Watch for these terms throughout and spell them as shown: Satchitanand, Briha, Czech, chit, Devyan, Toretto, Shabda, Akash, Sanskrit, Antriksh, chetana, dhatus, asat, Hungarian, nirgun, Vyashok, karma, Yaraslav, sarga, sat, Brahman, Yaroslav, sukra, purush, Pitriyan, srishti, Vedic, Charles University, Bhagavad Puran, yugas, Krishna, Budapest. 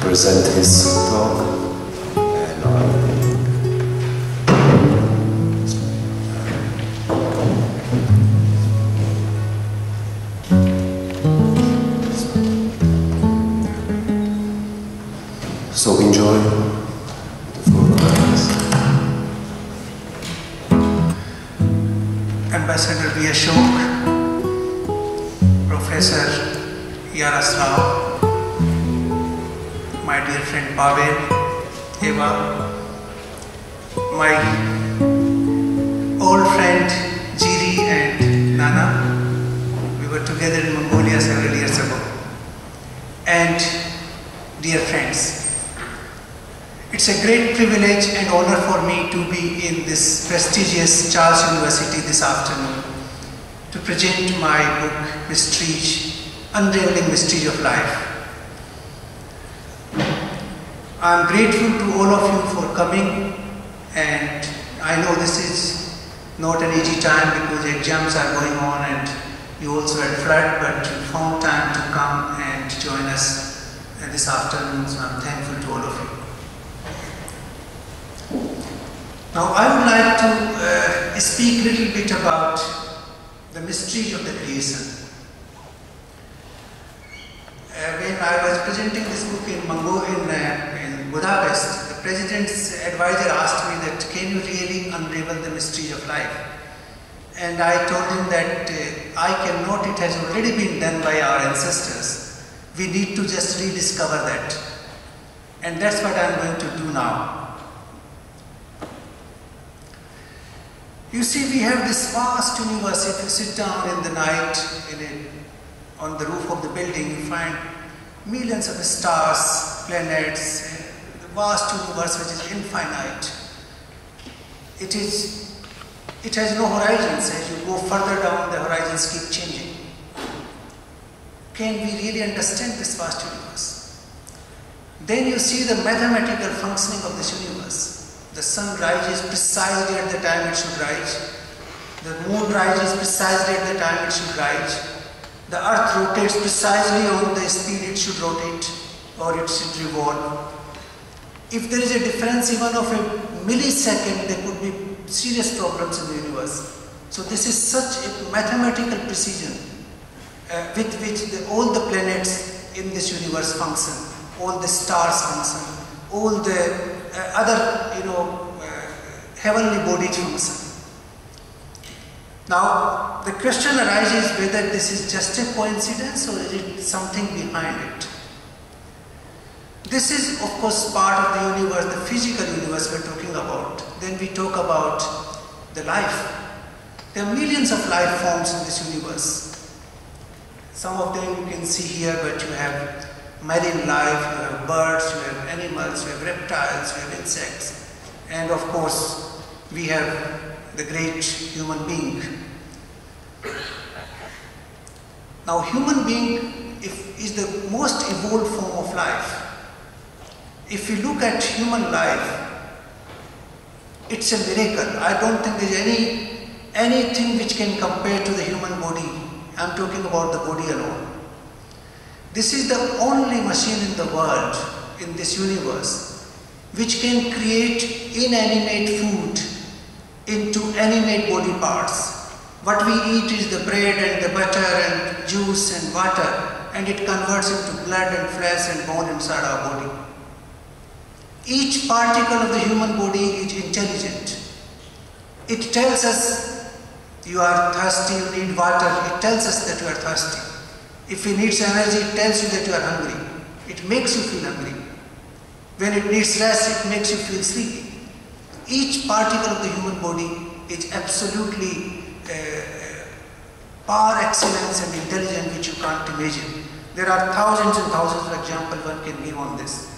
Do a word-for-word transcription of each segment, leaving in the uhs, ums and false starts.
Present his talk, and I... so enjoy the four lines. Ambassador Vyashok, Professor Yaraslav, my dear friend Pavel, Eva, my old friend Jiri and Nana. We were together in Mongolia several years ago. And dear friends, it's a great privilege and honor for me to be in this prestigious Charles University this afternoon to present my book, Mysteries, Unraveling Mystery of Life. I am grateful to all of you for coming, and I know this is not an easy time because exams are going on and you also had flood, but you found time to come and join us this afternoon, so I am thankful to all of you. Now I would like to uh, speak a little bit about the mystery of the creation. Uh, when I was presenting this book in Mango in, uh, in Budapest, the president's advisor asked me that, can you really unravel the mystery of life? And I told him that uh, I cannot, it has already been done by our ancestors. We need to just rediscover that. And that's what I'm going to do now. You see, we have this vast universe. If you sit down in the night, in a on the roof of the building, you find millions of stars, planets, the vast universe which is infinite. It is, it has no horizons. As you go further down, the horizons keep changing. Can we really understand this vast universe? Then you see the mathematical functioning of this universe. The sun rises precisely at the time it should rise. The moon rises precisely at the time it should rise. The earth rotates precisely on the speed it should rotate or it should revolve. If there is a difference even of a millisecond, there could be serious problems in the universe. So this is such a mathematical precision uh, with which the, all the planets in this universe function, all the stars function, all the uh, other, you know, uh, heavenly bodies function. Now, the question arises whether this is just a coincidence or is it something behind it. This is, of course, part of the universe, the physical universe we're talking about. Then we talk about the life. There are millions of life forms in this universe. Some of them you can see here, but you have marine life, you have birds, you have animals, you have reptiles, you have insects. And of course, we have the great human being. Now, human being is the most evolved form of life. If you look at human life, it's a miracle. I don't think there's any anything which can compare to the human body. I'm talking about the body alone. This is the only machine in the world, in this universe, which can create inanimate food into animate body parts. What we eat is the bread and the butter and juice and water, and it converts into blood and flesh and bone inside our body. Each particle of the human body is intelligent. It tells us you are thirsty, you need water. It tells us that you are thirsty. If it needs energy, it tells you that you are hungry. It makes you feel hungry. When it needs rest, it makes you feel sleepy. Each particle of the human body is absolutely uh, par excellence and intelligent, which you can't imagine. There are thousands and thousands of examples one can give on this.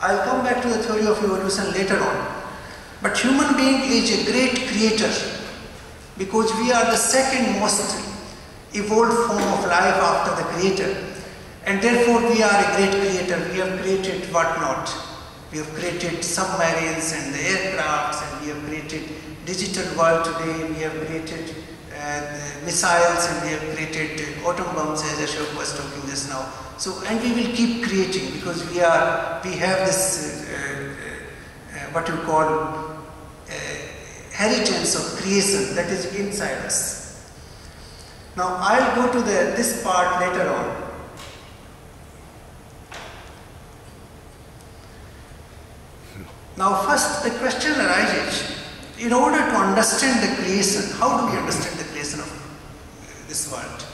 I'll come back to the theory of evolution later on. But human being is a great creator because we are the second most evolved form of life after the creator. And therefore we are a great creator. We have created what not. We have created submarines and the aircrafts, and we have created digital world today. We have created uh, missiles, and we have created uh, atom bombs, as Ashok was talking just now. So, and we will keep creating because we are, we have this, uh, uh, uh, what you call, uh, heritage of creation that is inside us. Now, I'll go to the, this part later on. Now, first the question arises, in order to understand the creation, how do we understand the creation of uh, this world?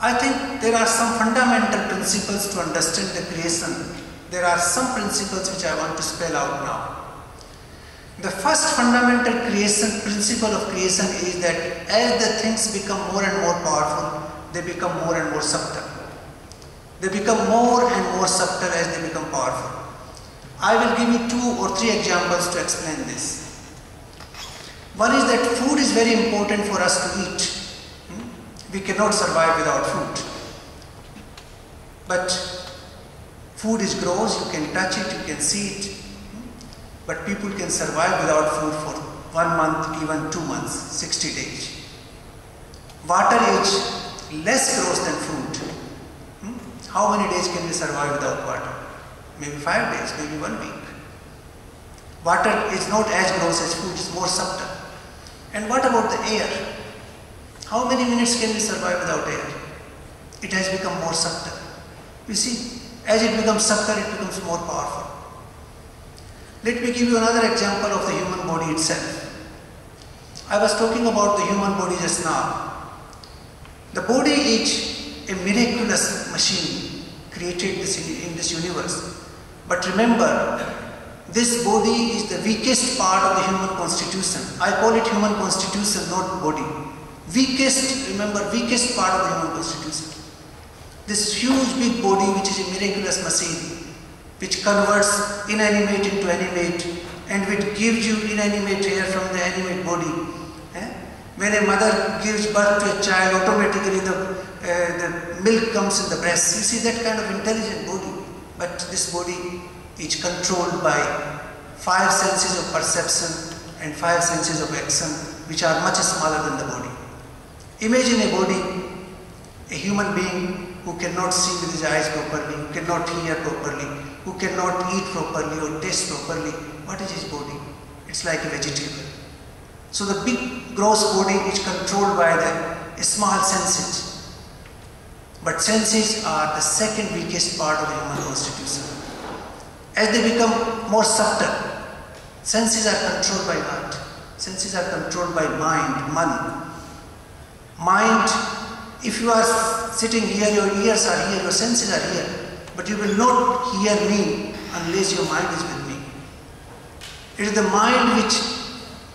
I think there are some fundamental principles to understand the creation. There are some principles which I want to spell out now. The first fundamental creation principle of creation is that as the things become more and more powerful, they become more and more subtle. They become more and more subtle as they become powerful. I will give you two or three examples to explain this. One is that food is very important for us to eat. We cannot survive without food. But food is gross, you can touch it, you can see it. But people can survive without food for one month, even two months, sixty days. Water is less gross than food. How many days can we survive without water? Maybe five days, maybe one week. Water is not as gross as food, it's more subtle. And what about the air? How many minutes can we survive without air? It has become more subtle. You see, as it becomes subtle, it becomes more powerful. Let me give you another example of the human body itself. I was talking about the human body just now. The body is a miraculous machine created in this universe. But remember, this body is the weakest part of the human constitution. I call it human constitution, not body. Weakest, remember, weakest part of the human constitution. This huge big body which is a miraculous machine, which converts inanimate into animate, and which gives you inanimate hair from the animate body. Eh? When a mother gives birth to a child, automatically the, uh, the milk comes in the breast. You see that kind of intelligent body. But this body is controlled by five senses of perception and five senses of action, which are much smaller than the body. Imagine a body, a human being who cannot see with his eyes properly, who cannot hear properly, who cannot eat properly or taste properly. What is his body? It's like a vegetable. So the big, gross body is controlled by the small senses. But senses are the second weakest part of the human constitution. As they become more subtle, senses are controlled by what? Senses things are controlled by mind, man. Mind, if you are sitting here, your ears are here, your senses are here, but you will not hear me unless your mind is with me. It is the mind which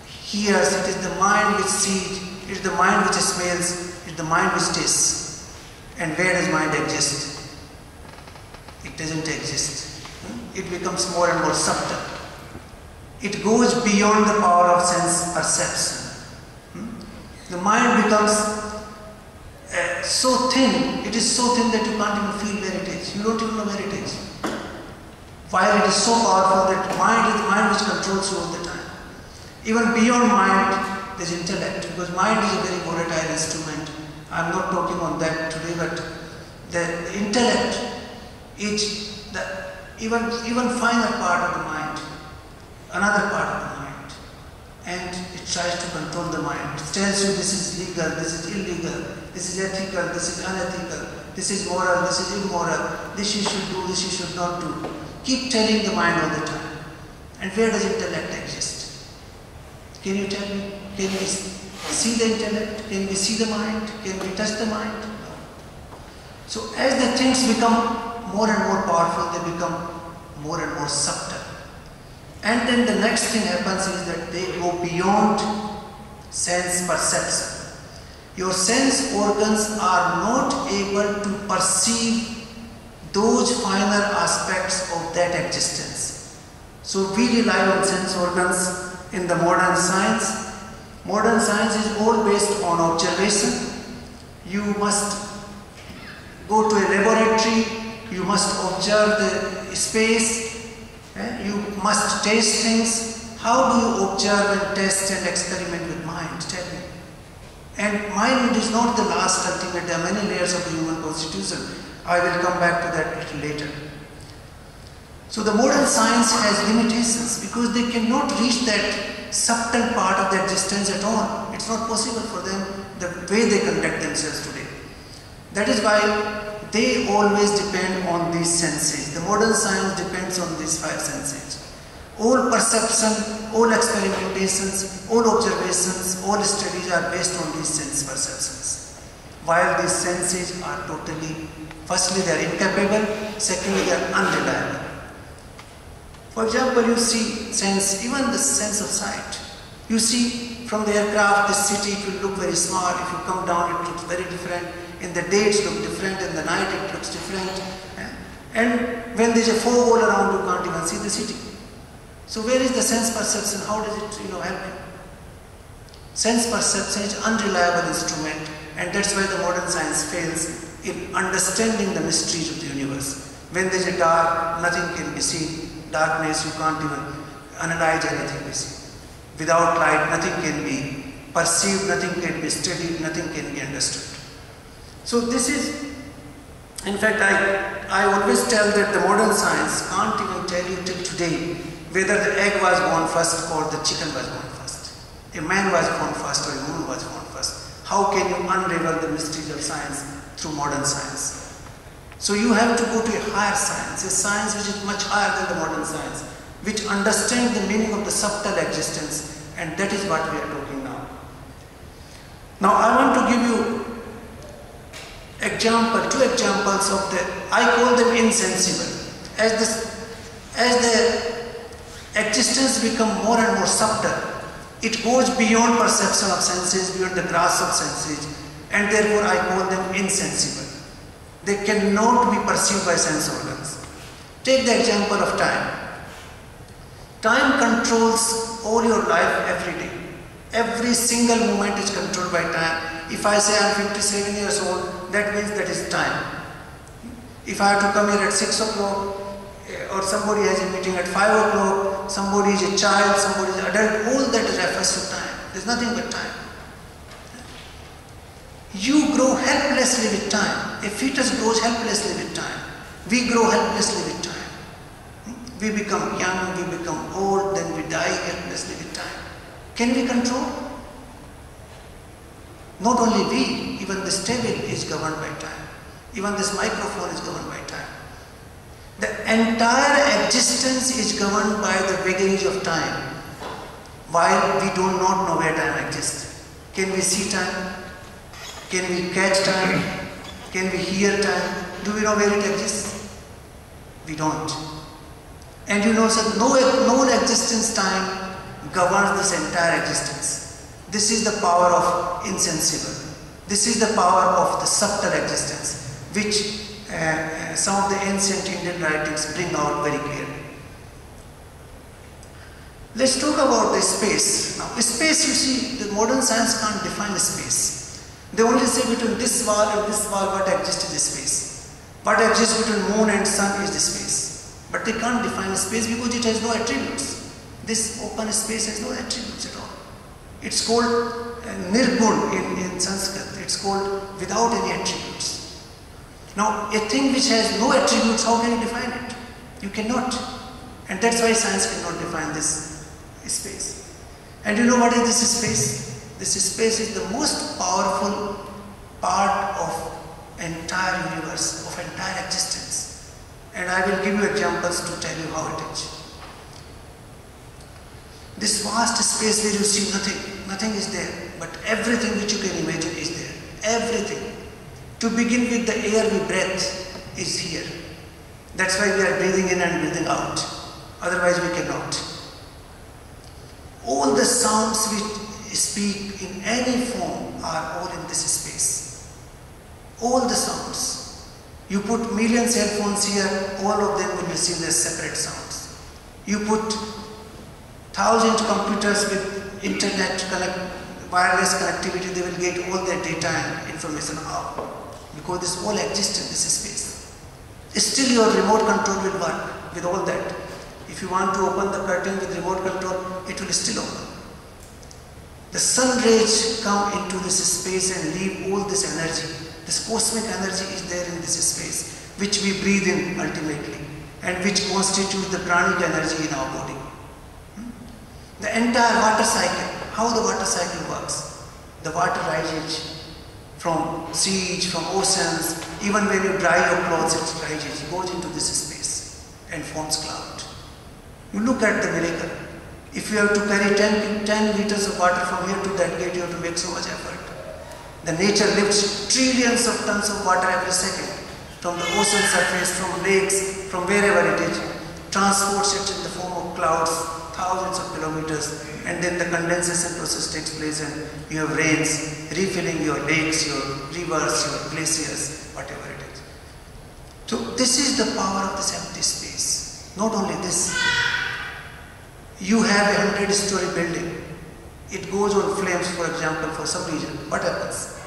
hears, it is the mind which sees, it is the mind which smells, it is the mind which tastes. And where does mind exist? It doesn't exist. It becomes more and more subtle. It goes beyond the power of sense perception. The mind becomes uh, so thin, it is so thin that you can't even feel where it is. You don't even know where it is. While it is so powerful that mind is the mind which controls you all the time. Even beyond mind, there is intellect, because mind is a very volatile instrument. I am not talking on that today, but the, the intellect is the even, even finer part of the mind. Another part of the mind, and it tries to control the mind. It tells you this is legal, this is illegal, this is ethical, this is unethical, this is moral, this is immoral, this you should do, this you should not do. Keep telling the mind all the time. And where does intellect exist? Can you tell me? Can we see the intellect? Can we see the mind? Can we touch the mind? No. So as the things become more and more powerful, they become more and more subtle. And then the next thing happens is that they go beyond sense perception. Your sense organs are not able to perceive those finer aspects of that existence. So we rely on sense organs in the modern science. Modern science is all based on observation. You must go to a laboratory, you must observe the space, you must taste things. How do you observe and test and experiment with mind? Tell me. And mind is not the last ultimate. There are many layers of the human constitution. I will come back to that little later. So the modern science has limitations because they cannot reach that subtle part of the existence at all. It's not possible for them the way they conduct themselves today. That is why they always depend on these senses. The modern science depends on these five senses. All perception, all experimentations, all observations, all studies are based on these sense perceptions. While these senses are totally, firstly they are incapable, secondly they are unreliable. For example, you see sense, even the sense of sight. You see from the aircraft, the city, it will look very smart. If you come down, it looks very different. In the day it looks different, in the night it looks different. And when there is a fog all around, you can't even see the city. So where is the sense perception? How does it you know, help you? Sense perception is an unreliable instrument, and that's why the modern science fails in understanding the mysteries of the universe. When there is a dark, nothing can be seen. Darkness, you can't even analyze anything we see. Without light, nothing can be perceived, nothing can be studied, nothing can be understood. So this is, in fact, I, I always tell that the modern science can't even tell you till today whether the egg was born first or the chicken was born first. A man was born first or a moon was born first. How can you unravel the mysteries of science through modern science? So you have to go to a higher science, a science which is much higher than the modern science, which understands the meaning of the subtle existence, and that is what we are talking now. Now I want to give you Example, two examples of the, I call them insensible. As the, as the existence becomes more and more subtle, it goes beyond perception of senses, beyond the grasp of senses, and therefore I call them insensible. They cannot be perceived by sense organs. Take the example of time. Time controls all your life every day. Every single moment is controlled by time. If I say I'm fifty-seven years old, that means that is time. If I have to come here at six o'clock, or somebody has a meeting at five o'clock, somebody is a child, somebody is an adult, all that refers to time. There is nothing but time. You grow helplessly with time. A fetus grows helplessly with time. We grow helplessly with time. We become young, we become old, then we die helplessly with time. Can we control? Not only we, even this table is governed by time. Even this microphone is governed by time. The entire existence is governed by the vagaries of time. while we do not know where time exists. Can we see time? Can we catch time? Can we hear time? Do we know where it exists? We don't. And you know, sir, no known existence time governs this entire existence. This is the power of insensible. This is the power of the subtle existence, which uh, some of the ancient Indian writings bring out very clearly. Let's talk about the space. Now, space, you see, the modern science can't define space. They only say between this wall and this wall what exists is space. What exists between moon and sun is the space. But they can't define space because it has no attributes. This open space has no attributes at all. It's called uh, nirgun in, in Sanskrit. It's called without any attributes. Now, a thing which has no attributes, how can you define it? You cannot. And that's why science cannot define this space. And you know what is this space? This space is the most powerful part of entire universe, of entire existence. And I will give you examples to tell you how it is. This vast space where you see nothing, nothing is there, but everything which you can imagine is there. Everything. To begin with, the air we breathe is here. That's why we are breathing in and breathing out. Otherwise we cannot. All the sounds we speak in any form are all in this space. All the sounds. You put millions of headphones here, all of them will receive their separate sounds. You put thousand computers with internet connect, wireless connectivity, they will get all their data and information out. Because this all exists in this space. Still your remote control will work with all that. If you want to open the curtain with remote control, it will still open. The sun rays come into this space and leave all this energy. This cosmic energy is there in this space, which we breathe in ultimately, and which constitutes the pranic energy in our body. Hmm? The entire water cycle, how the water cycle works. The water rises from seas, from oceans, even when you dry your clothes, it rises, it goes into this space and forms cloud. You look at the miracle. If you have to carry ten liters of water from here to that gate, you have to make so much effort. The nature lifts trillions of tons of water every second from the ocean surface, from lakes, from wherever it is, transports it in the form of clouds, thousands of kilometers, and then the condensation process takes place and you have rains refilling your lakes, your rivers, your glaciers, whatever it is. So this is the power of this empty space. Not only this. You have a hundred-story building. It goes on flames, for example, for some reason. What happens?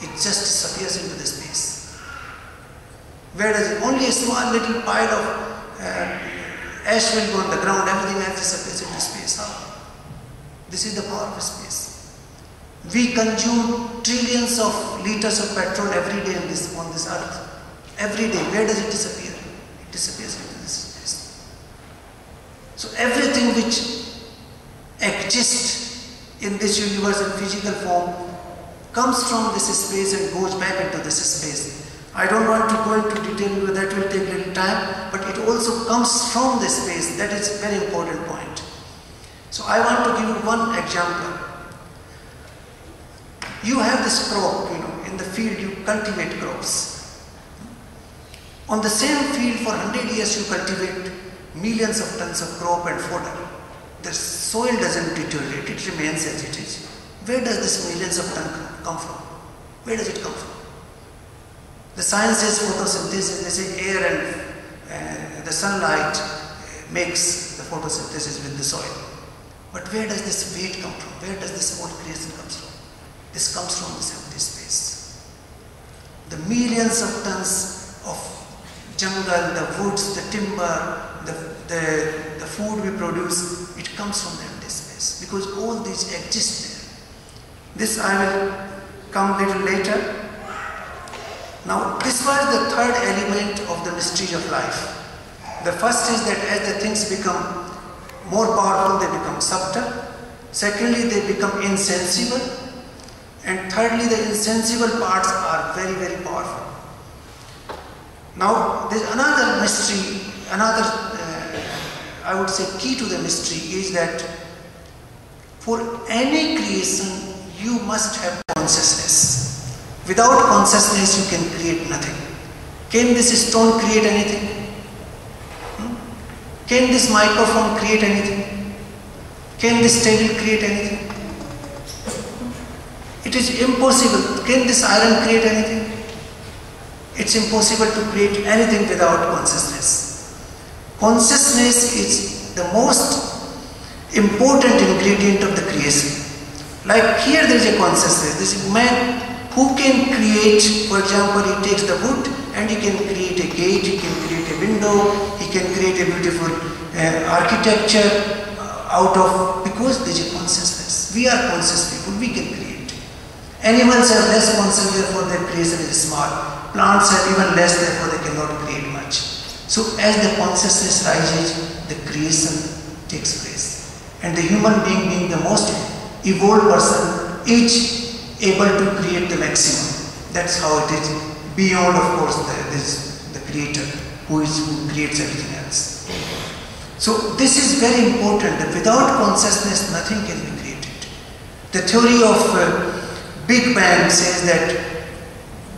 It just disappears into the space. Whereas only a small little pile of uh, ash will go on the ground, everything else disappears into space. How? This is the power of space. We consume trillions of liters of petrol every day in this, on this earth. Every day. Where does it disappear? It disappears into this space. So everything which exists in this universe in physical form comes from this space and goes back into this space. I don't want to go into detail, that will take little time, but it also comes from this space. That is a very important point. So I want to give you one example. You have this crop, you know, in the field you cultivate crops. On the same field for hundred years you cultivate millions of tons of crop and fodder. The soil doesn't deteriorate, it remains as it is. Where does this millions of tons come from? Where does it come from? The science says photosynthesis, they say air and uh, the sunlight makes the photosynthesis with the soil. But where does this weight come from? Where does this whole creation comes from? This comes from this empty space. The millions of tons of jungle, the woods, the timber, The, the, the food we produce, it comes from the empty space because all these exist there. This I will come a little later. Now, this was the third element of the mystery of life. The first is that as the things become more powerful, they become subtle. Secondly, they become insensible. And thirdly, the insensible parts are very, very powerful. Now, there's another mystery. Another, uh, I would say, key to the mystery is that For any creation, you must have consciousness. Without consciousness, you can create nothing. Can this stone create anything? Hmm? Can this microphone create anything? Can this table create anything? It is impossible. Can this iron create anything? It's impossible to create anything without consciousness. Consciousness is the most important ingredient of the creation. Like here there is a consciousness. This is man who can create, for example, he takes the wood and he can create a gate, he can create a window, he can create a beautiful uh, architecture out of, because there is a consciousness. We are conscious people, we can create. Animals are less conscious, therefore their creation is small. Plants are even less, therefore they cannot create much. So as the consciousness rises, the creation takes place. And the human being, being the most evolved person, is able to create the maximum. That's how it is. Beyond, of course, the, this, the creator who, is, who creates everything else. So this is very important. That without consciousness, nothing can be created. The theory of uh, Big Bang says that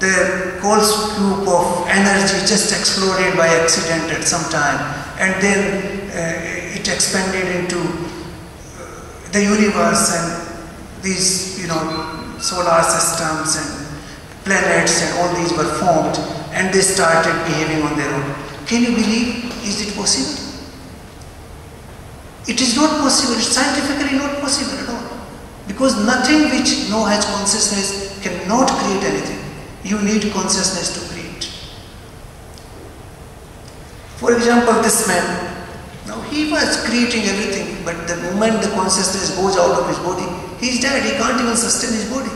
the Coles cube of energy just exploded by accident at some time, and then uh, it expanded into uh, the universe and these, you know, solar systems and planets and all these were formed, and they started behaving on their own. Can you believe? Is it possible? It is not possible. It's scientifically not possible at all. Because nothing which no has consciousness cannot create anything. You need consciousness to create. For example, this man, now he was creating everything, but the moment the consciousness goes out of his body, he is dead. He can't even sustain his body.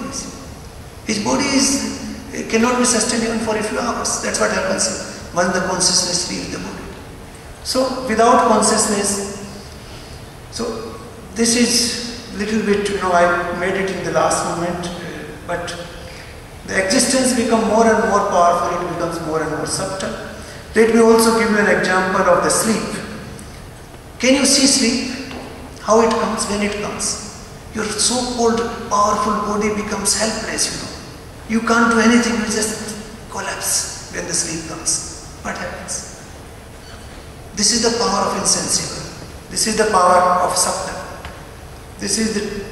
His body is, cannot be sustained even for a few hours. That's what happens when the consciousness leaves the body. So without consciousness, so this is little bit, you know, I made it in the last moment, uh, but the existence becomes more and more powerful, it becomes more and more subtle. Let me also give you an example of the sleep. Can you see sleep? How it comes, when it comes. Your so-called powerful body becomes helpless, you know. You can't do anything, you just collapse when the sleep comes. What happens? This is the power of insensible. This is the power of subtle. This is the,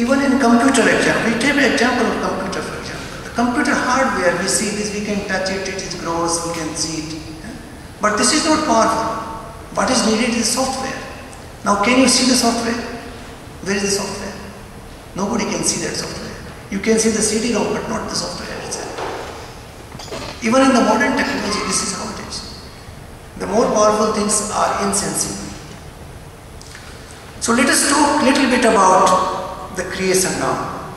even in computer example, we take an example of computer for example. The computer hardware, we see this, we can touch it, it is gross, we can see it. But this is not powerful. What is needed is software. Now can you see the software? Where is the software? Nobody can see that software. You can see the C D ROM but not the software itself. Even in the modern technology, this is how it is. The more powerful things are insensible. So let us talk a little bit about the creation now.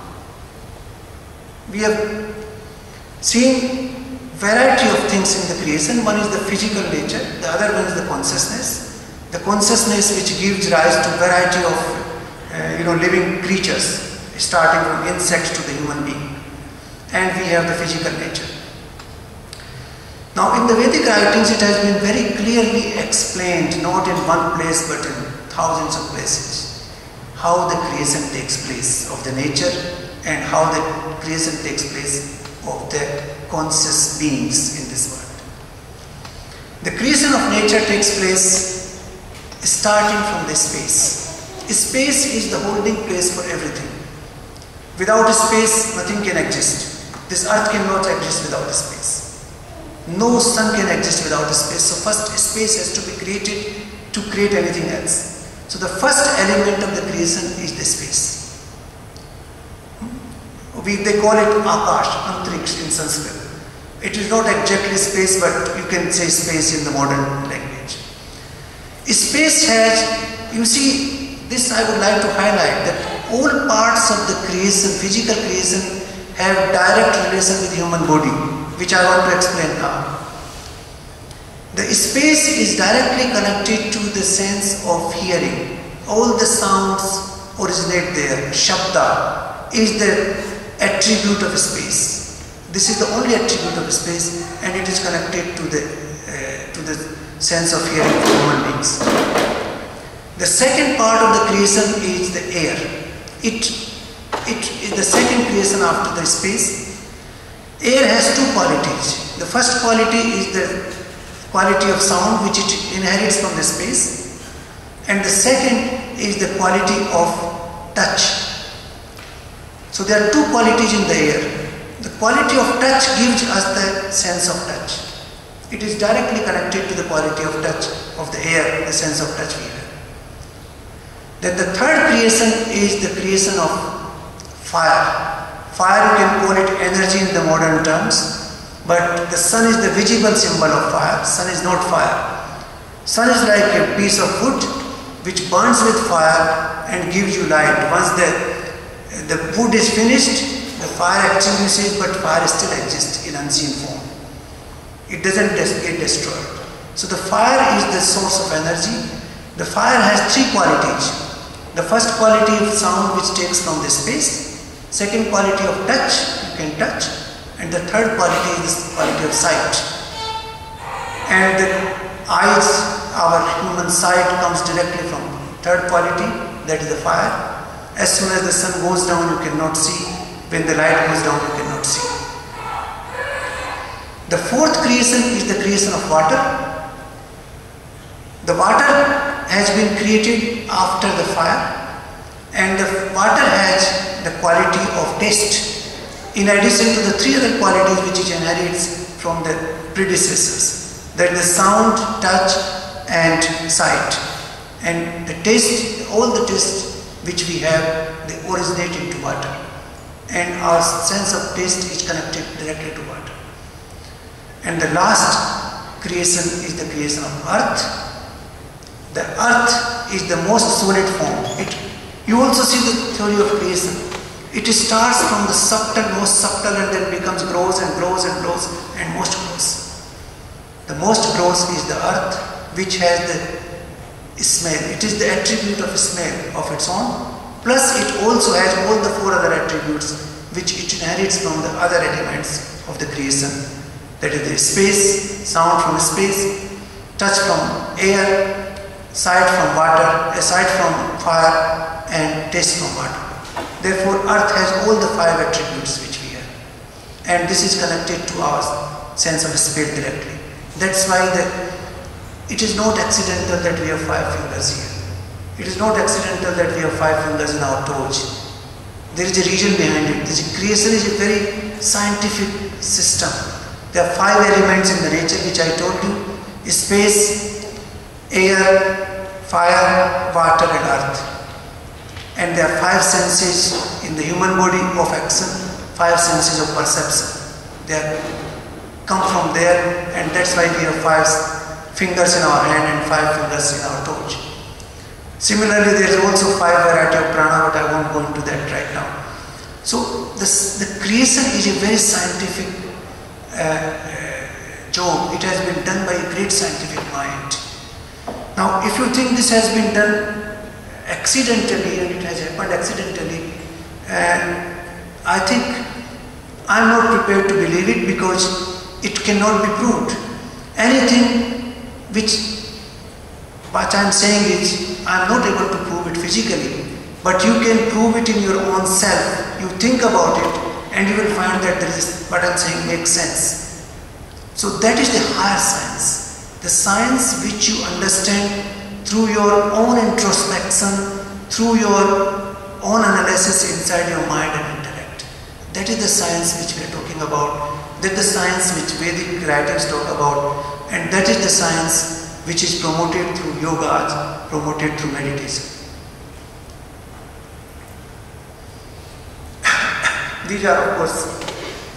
We have seen variety of things in the creation. One is the physical nature, the other one is the consciousness. The consciousness which gives rise to variety of uh, you know, living creatures, starting from insects to the human being. And we have the physical nature. Now in the Vedic writings it has been very clearly explained, not in one place but in thousands of places, how the creation takes place of the nature and how the creation takes place of the conscious beings in this world. The creation of nature takes place starting from the space. Space is the holding place for everything. Without space, nothing can exist. This earth cannot exist without space. No sun can exist without space. So first space has to be created to create anything else. So the first element of the creation is the space. We, they call it Akash, Antriksh in Sanskrit. It is not exactly space, but you can say space in the modern language. Space has, you see, this I would like to highlight, that all parts of the creation, physical creation, have direct relation with human body, which I want to explain now. The space is directly connected to the sense of hearing. All the sounds originate there. Shabda is the attribute of space. This is the only attribute of space, and it is connected to the, uh, to the sense of hearing for human beings. The second part of the creation is the air. It, it is the second creation after the space. Air has two qualities. The first quality is the quality of sound which it inherits from the space, and the second is the quality of touch. So there are two qualities in the air. The quality of touch gives us the sense of touch. It is directly connected to the quality of touch of the air, the sense of touch we have. Then the third creation is the creation of fire. Fire, you can call it energy in the modern terms, but the sun is the visible symbol of fire. Sun is not fire. Sun is like a piece of wood which burns with fire and gives you light. Once the, the wood is finished, the fire extinguishes, but fire still exists in unseen form. It doesn't get destroyed. So the fire is the source of energy. The fire has three qualities. The first quality of sound, which takes from the space. Second quality of touch, you can touch. And the third quality is the quality of sight. And the eyes, our human sight comes directly from third quality, that is the fire. As soon as the sun goes down, you cannot see. When the light goes down, you cannot see. The fourth creation is the creation of water. The water has been created after the fire, and the water has the quality of taste, in addition to the three other qualities which it generates from the predecessors, that is the sound, touch and sight. And the taste, all the tastes which we have, they originate into water. And our sense of taste is connected directly to water. And the last creation is the creation of earth. The earth is the most solid form. It, you also see the theory of creation. It starts from the subtle, most subtle, and then becomes gross and gross and gross and most gross. The most gross is the earth, which has the smell. It is the attribute of smell of its own. Plus, it also has all the four other attributes which it inherits from the other elements of the creation. That is the space, sound from space, touch from air, sight from water, sight from fire, and taste from water. Therefore, earth has all the five attributes which we have. And this is connected to our sense of smell directly. That's why the, it is not accidental that we have five fingers here. It is not accidental that we have five fingers in our toes. There is a reason behind it. This creation is a very scientific system. There are five elements in the nature which I told you: space, air, fire, water and earth. And there are five senses in the human body of action, five senses of perception. They come from there, and that's why we have five fingers in our hand and five fingers in our toes. Similarly, there is also five varieties of prana, but I won't go into that right now. So this, the creation is a very scientific uh, job. It has been done by a great scientific mind. Now, if you think this has been done accidentally, and it has happened accidentally, and I think I'm not prepared to believe it, because it cannot be proved. Anything which What I am saying is, I am not able to prove it physically, but you can prove it in your own self. You think about it and you will find that there is, what I am saying makes sense. So that is the higher science, the science which you understand through your own introspection, through your own analysis inside your mind and intellect. That is the science which we are talking about, that is the science which Vedic writings talk about, and that is the science which is promoted through yogas, promoted through meditation. These are, of course,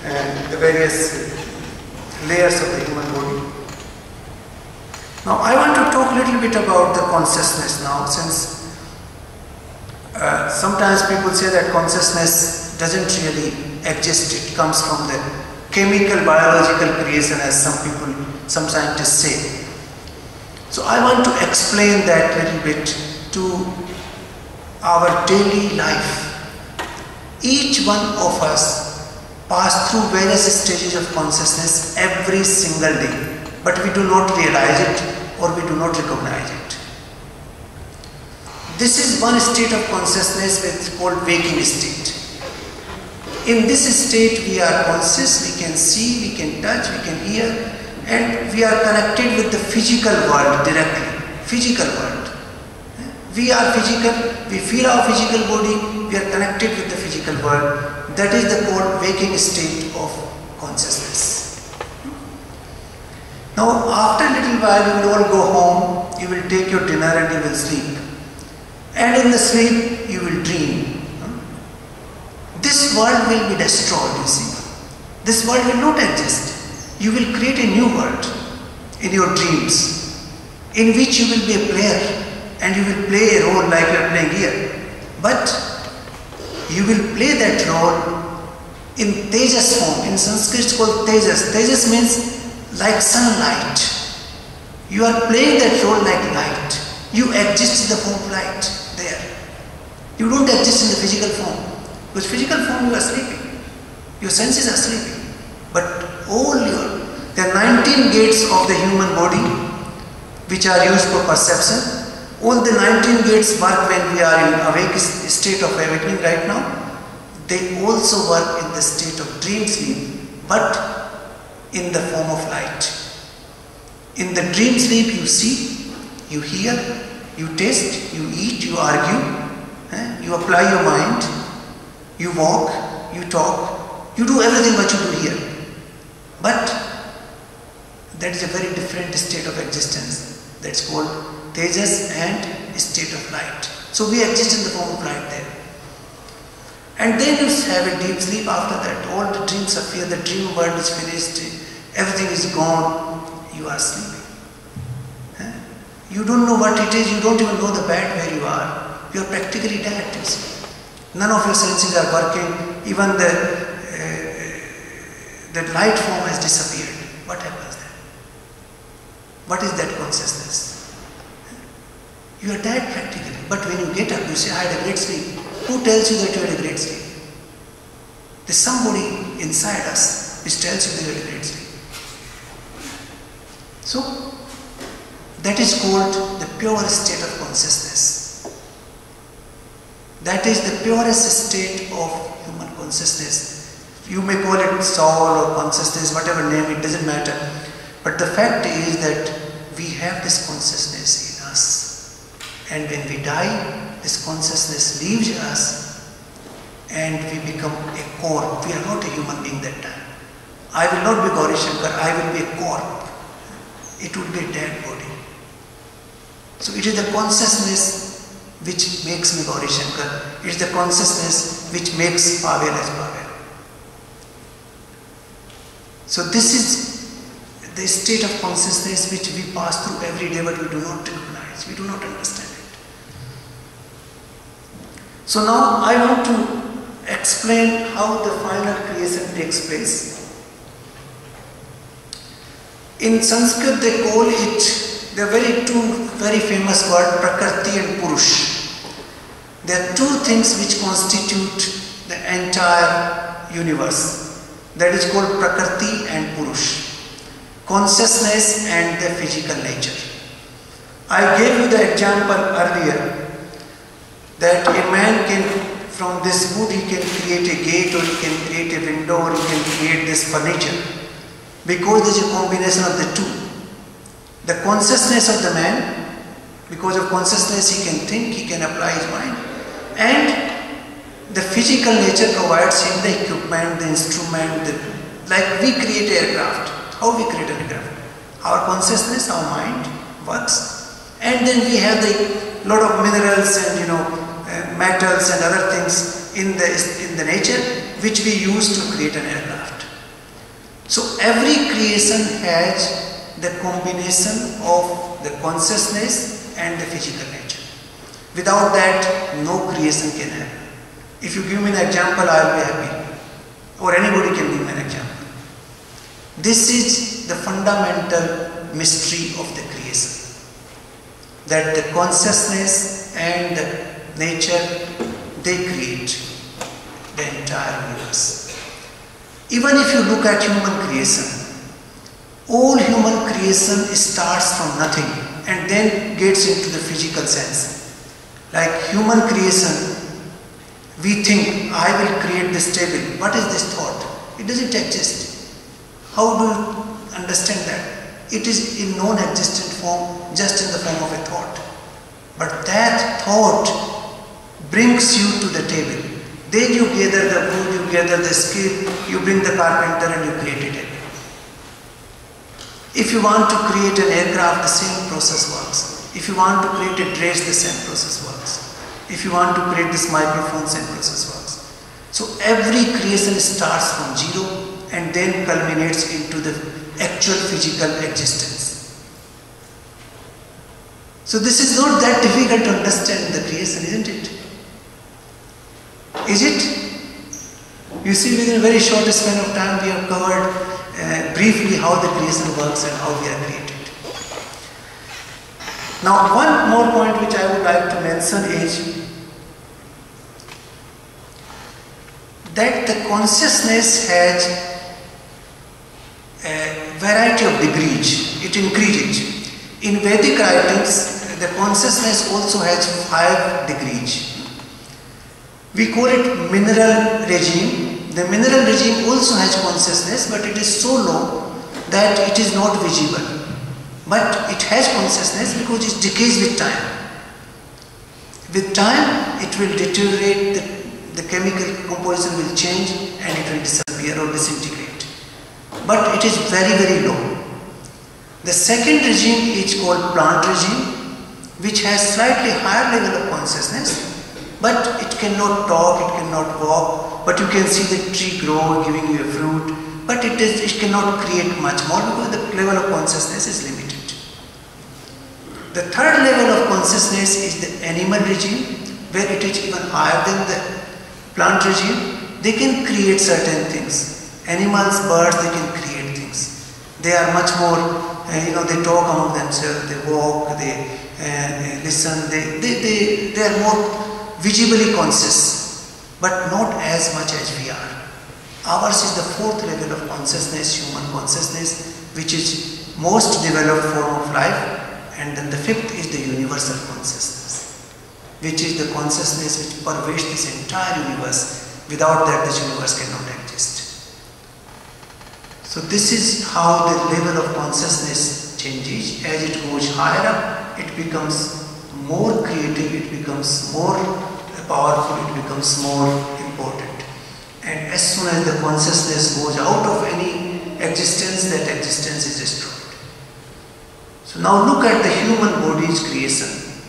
uh, the various layers of the human body. Now, I want to talk a little bit about the consciousness now, since uh, sometimes people say that consciousness doesn't really exist. It comes from the chemical, biological creation, as some people, some scientists say. So I want to explain that little bit to our daily life. Each one of us pass through various stages of consciousness every single day, but we do not realize it or we do not recognize it. This is one state of consciousness that's called waking state. In this state we are conscious, we can see, we can touch, we can hear, and we are connected with the physical world directly, physical world. We are physical, we feel our physical body, we are connected with the physical world. That is the called waking state of consciousness. Now after a little while you will all go home, you will take your dinner and you will sleep. And in the sleep you will dream. This world will be destroyed, you see. This world will not exist. You will create a new world in your dreams, in which you will be a player and you will play a role like you are playing here. But you will play that role in Tejas form. In Sanskrit it's called Tejas. Tejas means like sunlight. You are playing that role like light. You exist in the form of light there. You don't exist in the physical form. Because physical form you are sleeping. Your senses are sleeping. But all your, there are nineteen gates of the human body which are used for perception. All the nineteen gates work when we are in awake state of awakening right now. They also work in the state of dream sleep, but in the form of light. In the dream sleep you see, you hear, you taste, you eat, you argue, eh? You apply your mind, you walk, you talk, you do everything what you do here. But that is a very different state of existence. That's called Tejas and state of light. So we exist in the form of light there. And then you have a deep sleep after that. All the dreams are here, the dream world is finished, everything is gone, you are sleeping. Huh? You don't know what it is, you don't even know the bed where you are. You are practically dead. None of your senses are working, even the that light form has disappeared. What happens then? What is that consciousness? You are dead practically. But when you get up, you say, I had a great sleep. Who tells you that you had a great sleep? There's somebody inside us which tells you that you had a great sleep. So, that is called the pure state of consciousness. That is the purest state of human consciousness. You may call it soul or consciousness, whatever name, it doesn't matter. But the fact is that we have this consciousness in us. And when we die, this consciousness leaves us and we become a corpse. We are not a human being that time. I will not be Gauri Shankar, I will be a corpse. It would be a dead body. So it is the consciousness which makes me Gauri Shankar. It is the consciousness which makes Pavel as Pavel. So this is the state of consciousness which we pass through every day, but we do not recognize, we do not understand it. So now I want to explain how the final creation takes place. In Sanskrit they call it, there are very two very famous words, prakriti and purush. There are two things which constitute the entire universe. That is called prakriti and purush, consciousness and the physical nature. I gave you the example earlier that a man can, from this wood he can create a gate or he can create a window or he can create this furniture, because there is a combination of the two. The consciousness of the man, because of consciousness he can think, he can apply his mind, and the physical nature provides him the equipment, the instrument, the, like we create aircraft. How we create aircraft? Our consciousness, our mind works, and then we have the lot of minerals and you know uh, metals and other things in the in the nature which we use to create an aircraft. So every creation has the combination of the consciousness and the physical nature. Without that, no creation can happen. If you give me an example, I will be happy. Or anybody can give me an example. This is the fundamental mystery of the creation. That the consciousness and the nature, they create the entire universe. Even if you look at human creation, all human creation starts from nothing and then gets into the physical sense. Like human creation, we think, I will create this table. What is this thought? It doesn't exist. How do you understand that? It is in non-existent form, just in the form of a thought. But that thought brings you to the table. Then you gather the wood, you gather the skill, you bring the carpenter and you create it. If you want to create an aircraft, the same process works. If you want to create a dress, the same process works. If you want to create this microphone, same process works. So every creation starts from zero and then culminates into the actual physical existence. So this is not that difficult to understand the creation, isn't it? Is it? You see, within a very short span of time, we have covered uh, briefly how the creation works and how we are created. Now, one more point which I would like to mention is that the consciousness has a variety of degrees. It increases. In Vedic writings, the consciousness also has five degrees. We call it mineral regime. The mineral regime also has consciousness, but it is so low that it is not visible. But it has consciousness because it decays with time. With time, it will deteriorate, the, the chemical composition will change and it will disappear or disintegrate. But it is very, very low. The second regime is called plant regime, which has slightly higher level of consciousness. But it cannot talk, it cannot walk, but you can see the tree grow, giving you a fruit, but it, is, it cannot create much more because the level of consciousness is limited. The third level of consciousness is the animal regime, where it is even higher than the plant regime. They can create certain things. Animals, birds, they can create things. They are much more, uh, you know, they talk among themselves, they walk, they, uh, they listen, they, they, they, they are more visibly conscious, but not as much as we are. Ours is the fourth level of consciousness, human consciousness, which is most developed form of life. And then the fifth is the universal consciousness, which is the consciousness which pervades this entire universe. Without that, this universe cannot exist. So this is how the level of consciousness changes. As it goes higher up, it becomes more creative, it becomes more powerful, it becomes more important. And as soon as the consciousness goes out of any existence, that existence is destroyed. So now look at the human body's creation,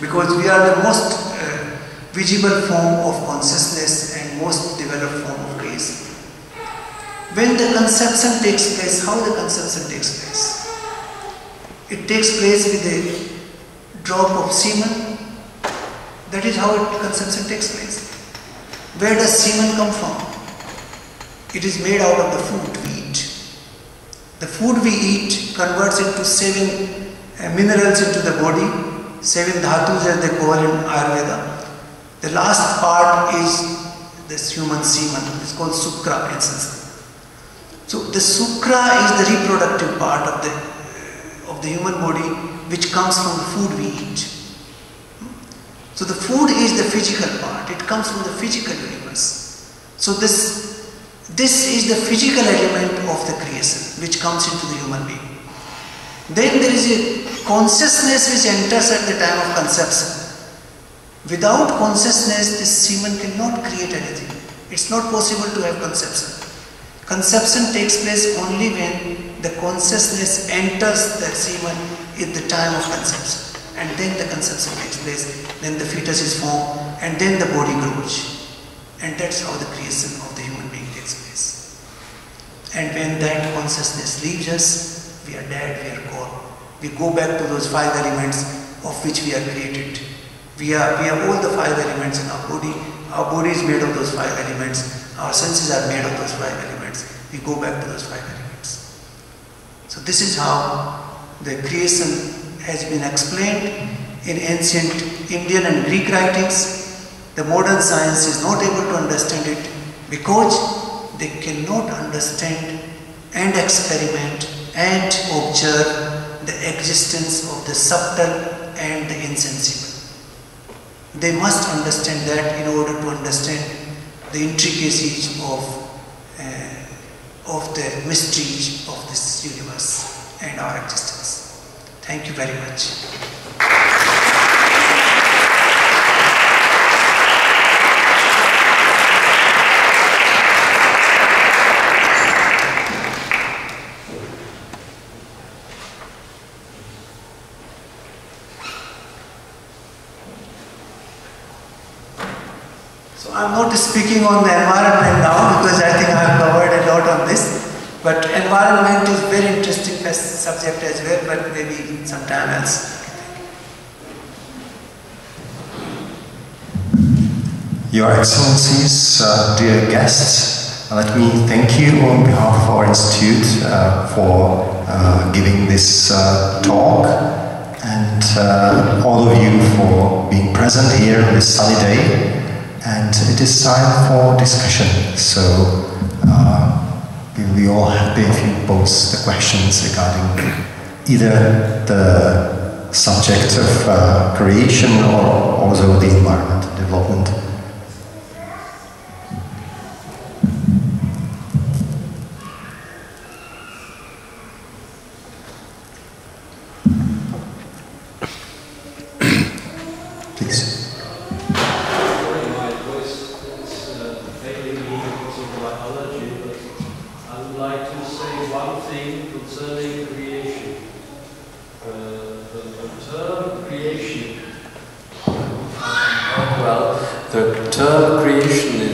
because we are the most uh, visible form of consciousness and most developed form of creation. When the conception takes place, how the conception takes place? It takes place with a drop of semen. That is how it, conception takes place. Where does semen come from? It is made out of the food we eat. The food we eat converts into seven uh, minerals into the body, seven dhatus as they call in Ayurveda. The last part is this human semen. It's called sukra in Sanskrit. So the sukra is the reproductive part of the, of the human body, which comes from the food we eat. So the food is the physical part. It comes from the physical universe. So this, this is the physical element of the creation which comes into the human being. Then there is a consciousness which enters at the time of conception. Without consciousness, this semen cannot create anything. It's not possible to have conception. Conception takes place only when the consciousness enters the semen at the time of conception, and then the conception takes place, then the fetus is formed, and then the body grows. And that's how the creation of the human being takes place. And when that consciousness leaves us, we are dead, we are gone. We go back to those five elements of which we are created. We are, we have all the five elements in our body. Our body is made of those five elements. Our senses are made of those five elements. We go back to those five elements. So this is how the creation has been explained in ancient Indian and Greek writings. The modern science is not able to understand it because they cannot understand and experiment and observe the existence of the subtle and the insensible. they must understand that in order to understand the intricacies of, uh, of the mysteries of this universe and our existence. Thank you very much. I'm not speaking on the environment now because I think I've covered a lot on this. But environment is very interesting subject as well, but maybe sometime else. Your Excellencies, uh, dear guests, let me thank you on behalf of our institute uh, for uh, giving this uh, talk, and uh, all of you for being present here on this sunny day. And it is time for discussion, so uh, we'll be all happy if you pose the questions regarding either the subject of uh, creation or also the environment and development.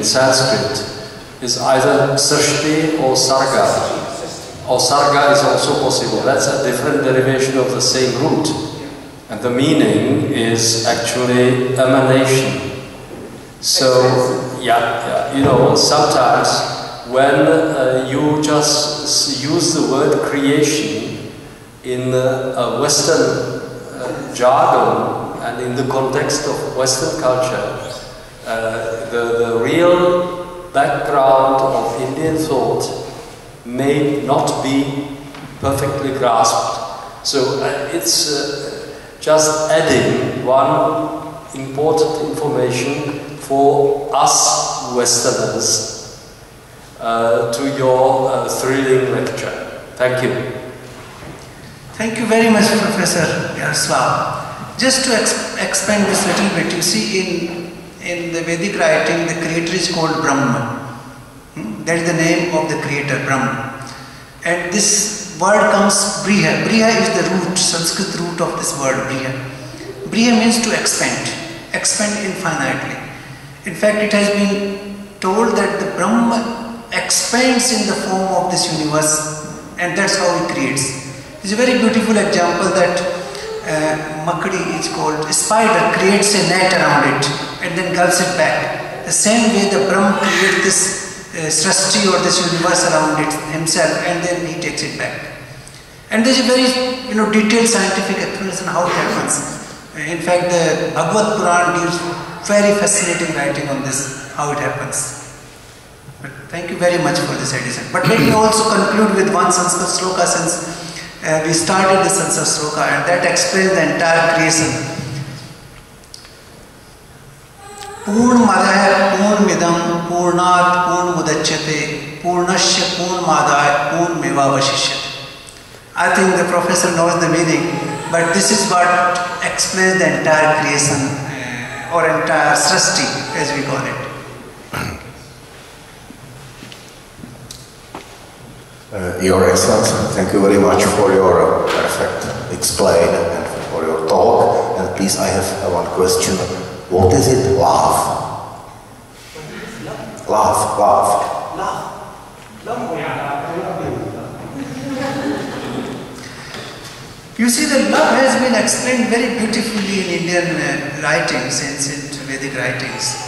Sanskrit is either srshti or sarga, or sarga is also possible. That's a different derivation of the same root, and the meaning is actually emanation. So yeah, yeah you know, sometimes when uh, you just use the word creation in uh, a Western uh, jargon and in the context of Western culture, Uh, the, the real background of Indian thought may not be perfectly grasped. So uh, it's uh, just adding one important information for us Westerners uh, to your uh, thrilling lecture. Thank you. Thank you very much, Professor Yaroslav. Just to ex expand this little bit, you see in In the Vedic writing, the creator is called Brahman. Hmm? That is the name of the creator, Brahman. And this word comes Briha. Briha is the root, Sanskrit root of this word Briha. Briha means to expand, expand infinitely. In fact, it has been told that the Brahman expands in the form of this universe, and that's how it creates. It's a very beautiful example that uh, Makkadi is called, a spider creates a net around it and then gulps it back. The same way the Brahma creates this uh, srishti or this universe around it himself, and then he takes it back. And there's a very you know detailed scientific explanation how it happens. In fact, the Bhagavad Puran gives very fascinating writing on this, how it happens. But thank you very much for this edition. But let me also conclude with one Sanskrit sloka, since uh, we started the Sanskrit sloka, and that explains the entire creation. Purnmadaya Purnmidam Purnat Purnmudachyate Purnashya Purnmadaya Purnmivavashishyate. I think the professor knows the meaning, but this is what explains the entire creation or entire srishti as we call it. Uh, your Excellency, thank you very much for your perfect explain and for your talk. And please, I have one question. What is it? Love. Love. Love. Love. Love. Love. You see, the love has been explained very beautifully in Indian uh, writings, ancient Vedic writings.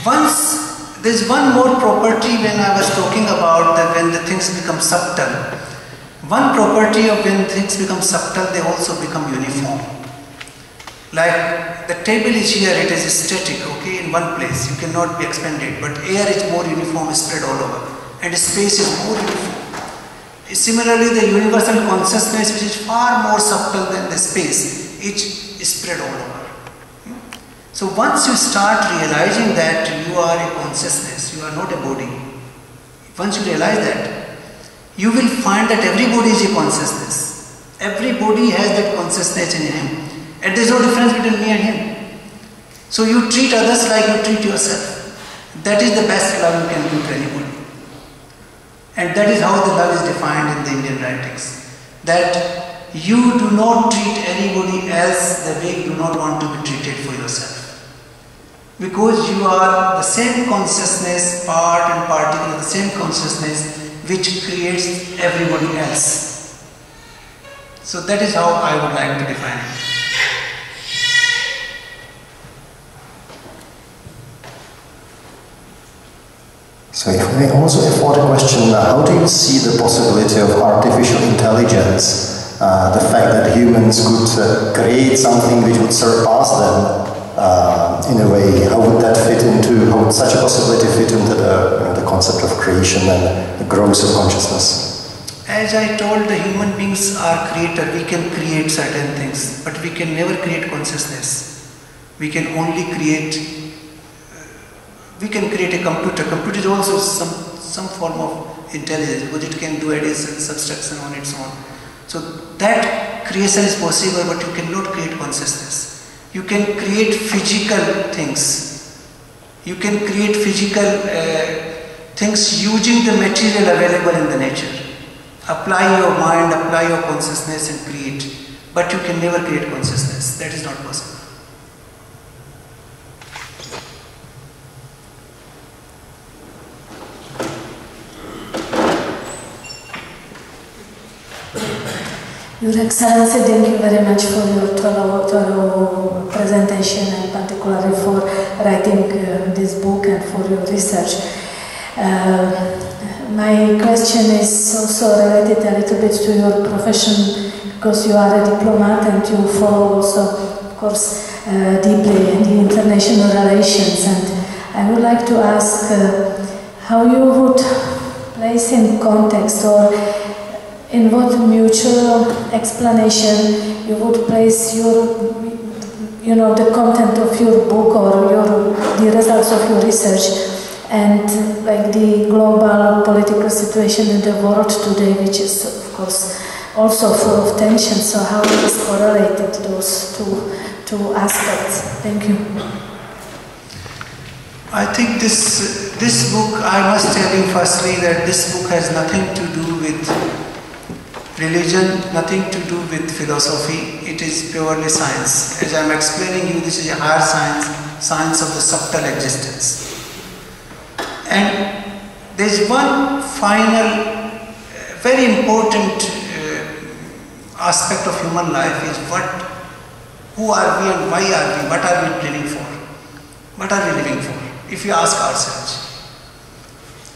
Once, there's one more property when I was talking about that when the things become subtle. One property of when things become subtle, they also become uniform. Like the table is here, it is static, okay, in one place, you cannot be expanded, but air is more uniform, spread all over, and space is more uniform. Similarly, the universal consciousness, which is far more subtle than the space, it spread all over. So once you start realizing that you are a consciousness, you are not a body, once you realize that, you will find that every body is a consciousness. Every body has that consciousness in him. And there is no difference between me and him. So you treat others like you treat yourself. That is the best love you can do to anybody. And that is how the love is defined in the Indian writings. That you do not treat anybody else the way you do not want to be treated for yourself. Because you are the same consciousness, part and particle, the same consciousness which creates everybody else. So that is how I would like to define it. So if we also afford a question, uh, how do you see the possibility of artificial intelligence, uh, the fact that humans could uh, create something which would surpass them uh, in a way? How would that fit into, how would such a possibility fit into the, uh, the concept of creation and the growth of consciousness? As I told, the human beings are creator. We can create certain things, but we can never create consciousness. We can only create. We can create a computer. Computer is also some, some form of intelligence because it can do addition, subtraction on its own. So that creation is possible, but you cannot create consciousness. You can create physical things. You can create physical uh, things using the material available in the nature. Apply your mind, apply your consciousness and create. But you can never create consciousness. That is not possible. Your Excellency, thank you very much for your thorough, thorough presentation and particularly for writing uh, this book and for your research. Uh, my question is also related a little bit to your profession because you are a diplomat and you follow also, of course, uh, deeply in the international relations. And I would like to ask uh, how you would place in context or in what mutual explanation you would place your, you know, the content of your book or your, the results of your research and like the global political situation in the world today, which is of course also full of tension. So how is correlated those two, two aspects? Thank you. I think this, this book, I must tell you firstly that this book has nothing to do with religion, nothing to do with philosophy. It is purely science. As I am explaining you, this is a higher science, science of the subtle existence. And there is one final, very important uh, aspect of human life is what, who are we and why are we, what are we living for? What are we living for? If you ask ourselves,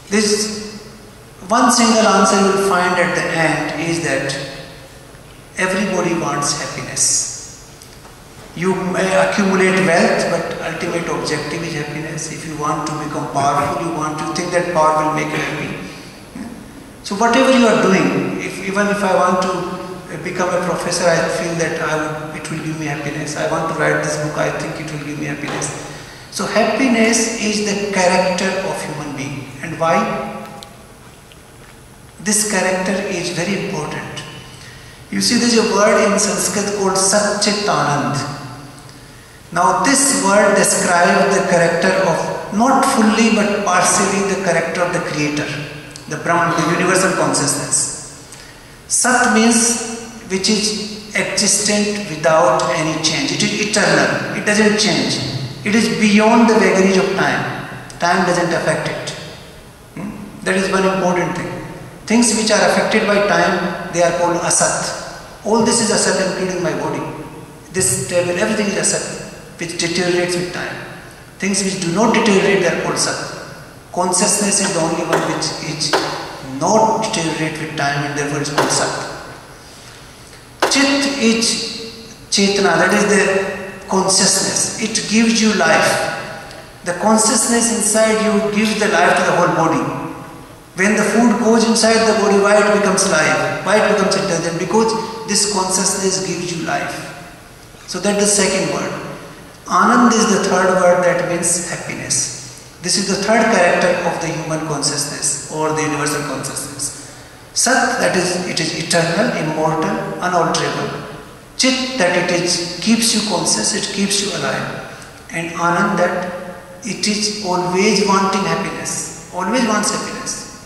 this one single answer you will find at the end is that everybody wants happiness. You may accumulate wealth, but ultimate objective is happiness. If you want to become powerful, you want to think that power will make you happy. So whatever you are doing, if, even if I want to become a professor, I feel that I would, it will give me happiness. I want to write this book, I think it will give me happiness. So happiness is the character of human being. And why? This character is very important. You see, there is a word in Sanskrit called Satchitanand. Now this word describes the character of, not fully but partially the character of the creator, the Brahman, the universal consciousness. Sat means which is existent without any change. It is eternal. It doesn't change. It is beyond the vagaries of time. Time doesn't affect it. Hmm? That is one important thing. Things which are affected by time, they are called asat. All this is asat, including my body. This table, everything is asat, which deteriorates with time. Things which do not deteriorate, they are called sat. Consciousness is the only one which is not deteriorate with time and therefore is called sat. Chit is chetana, that is the consciousness. It gives you life. The consciousness inside you gives the life to the whole body. When the food goes inside the body, why it becomes life? Why it becomes intelligent? Because this consciousness gives you life. So that is the second word. Anand is the third word that means happiness. This is the third character of the human consciousness or the universal consciousness. Sat, that is, it is eternal, immortal, unalterable. Chit, that it is, keeps you conscious, it keeps you alive. And Anand, that it is always wanting happiness, always wants happiness.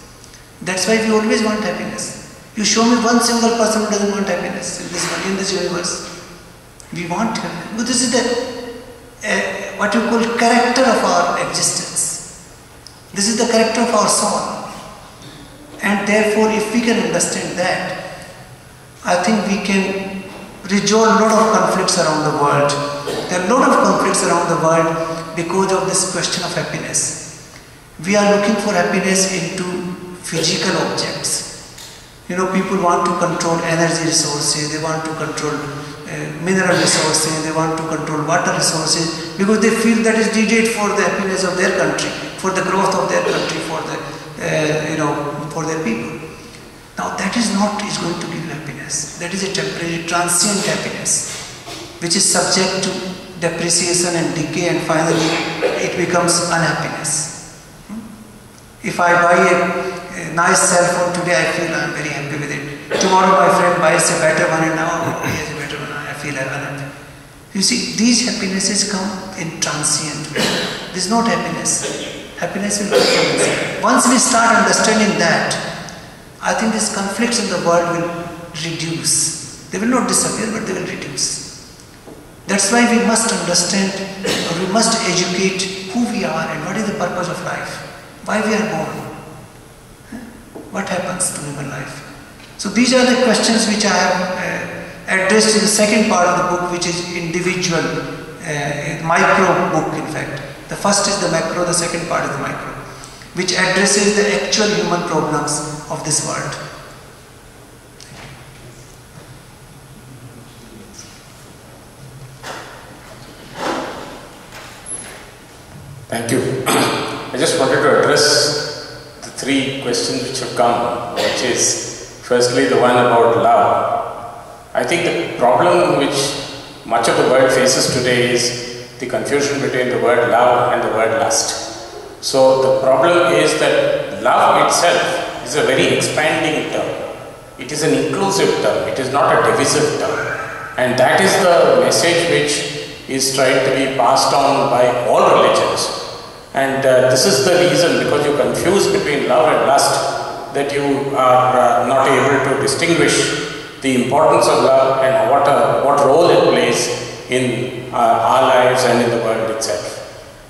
That's why we always want happiness. You show me one single person who doesn't want happiness in this world, in this universe. We want happiness. But this is the, uh, what you call, character of our existence. This is the character of our soul. And therefore, if we can understand that, I think we can resolve a lot of conflicts around the world. There are a lot of conflicts around the world because of this question of happiness. We are looking for happiness into physical objects. You know, people want to control energy resources, they want to control uh, mineral resources, they want to control water resources, because they feel that is needed for the happiness of their country, for the growth of their country, for the, uh, you know, for their people. Now that is not is going to give you happiness. That is a temporary, transient happiness, which is subject to depreciation and decay, and finally it becomes unhappiness. Hmm? If I buy a A nice cell phone today, I feel I am very happy with it. Tomorrow my friend buys a better one, and now he has a better one, I feel unhappy. You see, these happinesses come in transient. There is not happiness. Happiness will come from inside. Once we start understanding that, I think these conflicts in the world will reduce. They will not disappear, but they will reduce. That's why we must understand, or we must educate who we are and what is the purpose of life, why we are born. What happens to human life? So these are the questions which I have uh, addressed in the second part of the book, which is individual, uh, micro book in fact. The first is the macro, the second part is the micro, which addresses the actual human problems of this world. Thank you. I just wanted to address three questions which have come, which is firstly the one about love. I think the problem which much of the world faces today is the confusion between the word love and the word lust. So the problem is that love itself is a very expanding term. It is an inclusive term, it is not a divisive term. And that is the message which is trying to be passed on by all religions. And uh, this is the reason, because you confuse between love and lust, that you are uh, not able to distinguish the importance of love and what, a, what role it plays in uh, our lives and in the world itself.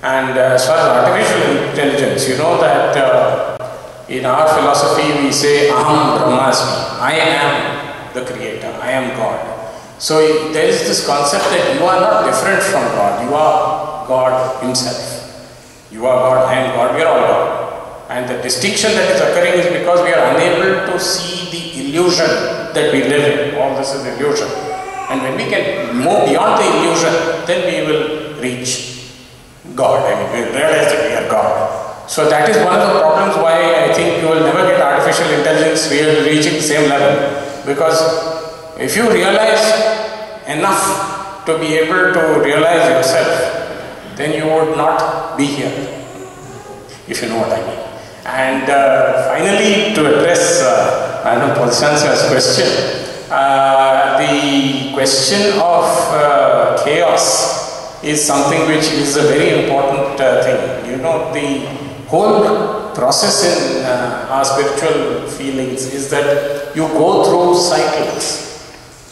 And uh, as far as artificial intelligence, you know that uh, in our philosophy we say, Aham Brahmasmi, I am the creator, I am God. So there is this concept that you are not different from God, you are God himself. You are God, I am God, we are all God. And the distinction that is occurring is because we are unable to see the illusion that we live in. All this is illusion. And when we can move beyond the illusion, then we will reach God. I mean, we will realize that we are God. So that is one of the problems why I think you will never get artificial intelligence really reaching the same level. Because if you realize enough to be able to realize yourself, then you would not be here, if you know what I mean. And uh, finally, to address uh, Madam Podsansa's question, uh, the question of uh, chaos is something which is a very important uh, thing. You know, the whole process in uh, our spiritual feelings is that you go through cycles.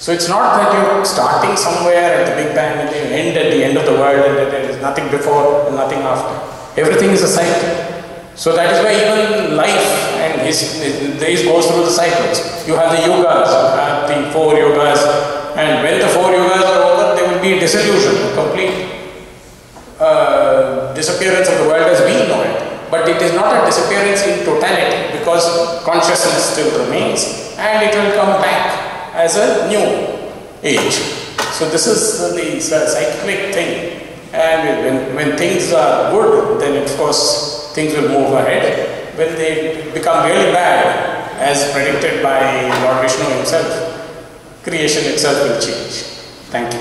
So it's not that you're starting somewhere at the Big Bang and then end at the end of the world and there is nothing before and nothing after. Everything is a cycle. So that is why even life and days goes through the cycles. You have the yugas, you have the four yugas, and when the four yugas are over, there will be dissolution, complete uh, disappearance of the world as we know it. But it is not a disappearance in totality, because consciousness still remains and it will come back as a new age. So this is the cyclic thing, and when, when things are good, then of course things will move ahead. When they become really bad, as predicted by Lord Vishnu himself, creation itself will change. Thank you.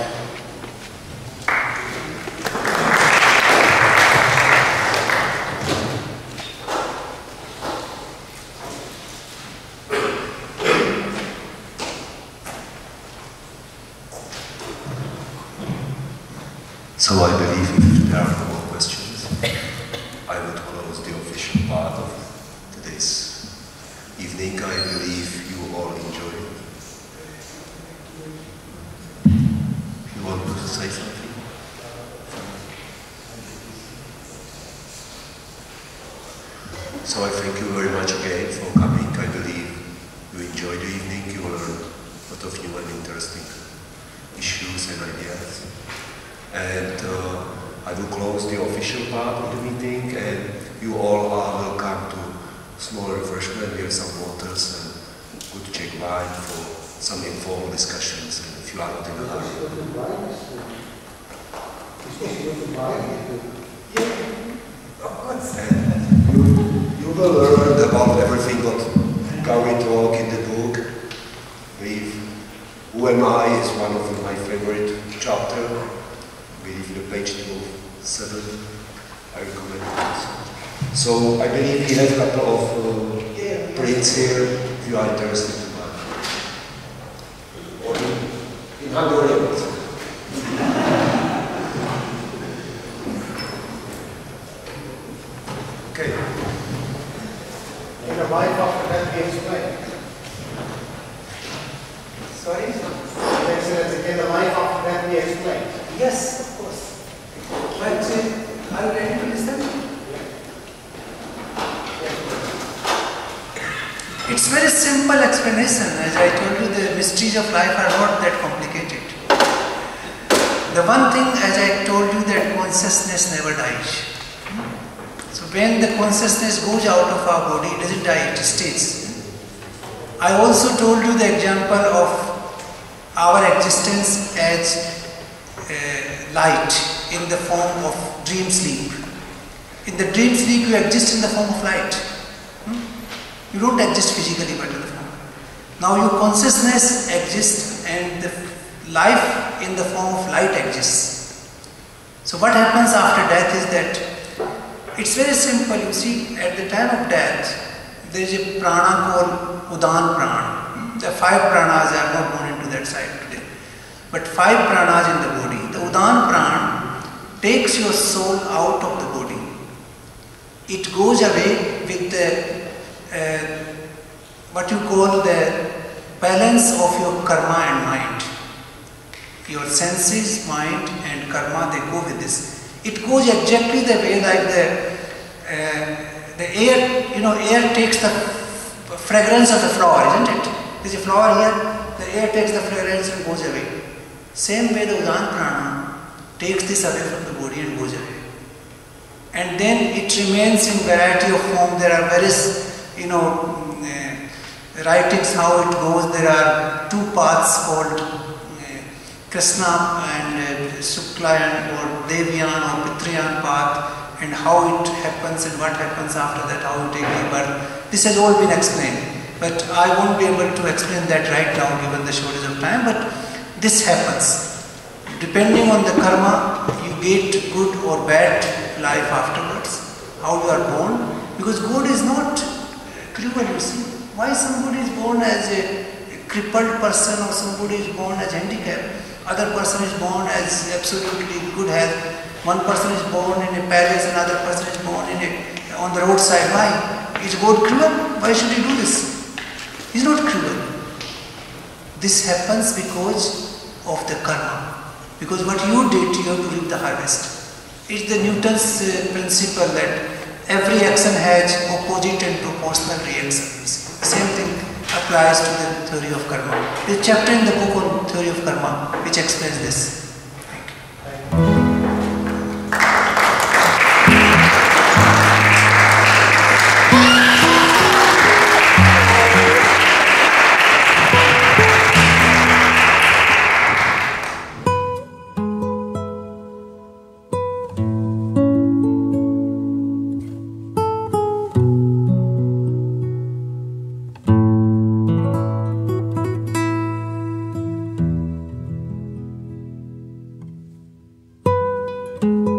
So I thank you very much again for coming. I believe you enjoyed the evening. You learned a lot of new and interesting issues and ideas. And uh, I will close the official part of the meeting, and you all are welcome to small refreshment. We have some waters and good Czech wine for some informal discussions. And if you are not in the hurry, you will learn about everything that Gauri talk in the book. With Who Am I is one of my favorite chapters. Believe the page two oh seven, I recommend it. So I believe we have a couple of uh, yeah. prints here if you are interested to buy. Or in Hungarian. Okay. In a while after that we explain. Sorry? In a while after that we explain. Yes. But uh, are you ready to listen? It's very simple explanation. As I told you, the mysteries of life are not that complicated. The one thing, as I told you, that consciousness never dies. So when the consciousness goes out of our body, it doesn't die, it stays. I also told you the example of our existence as uh, light. In the form of dream sleep. In the dream sleep you exist in the form of light. Hmm? You don't exist physically but in the form. Now your consciousness exists and the life in the form of light exists. So what happens after death is that it's very simple. You see, at the time of death there is a prana called udan Prana. Hmm? The five pranas, I have not gone into that side today. But five pranas in the body. The udan Prana takes your soul out of the body. It goes away with the uh, what you call the balance of your karma and mind. Your senses, mind and karma, they go with this. It goes exactly the way like the uh, the air, you know, air takes the fragrance of the flower, isn't it? There's a flower here, the air takes the fragrance and goes away. Same way the udan Prana takes this away from the body and goes away. And then it remains in variety of form. There are various, you know, uh, writings how it goes. There are two paths called uh, Krishna and uh, Sukla and or Devyan or Pitriyan path, and how it happens and what happens after that, how it takes birth. This has all been explained. But I won't be able to explain that right now given the shortage of time, but this happens. Depending on the karma, you get good or bad life afterwards, how you are born. Because God is not cruel, you see. Why somebody is born as a crippled person or somebody is born as handicapped, other person is born as absolutely good health, one person is born in a palace, another person is born in a, on the roadside. Why? Is God cruel? Why should he do this? He is not cruel. This happens because of the karma. Because what you did, you have to reap the harvest. It's the Newton's uh, principle that every action has opposite and proportional reactions. The same thing applies to the theory of karma. There's a chapter in the book on theory of karma which explains this. Thank you.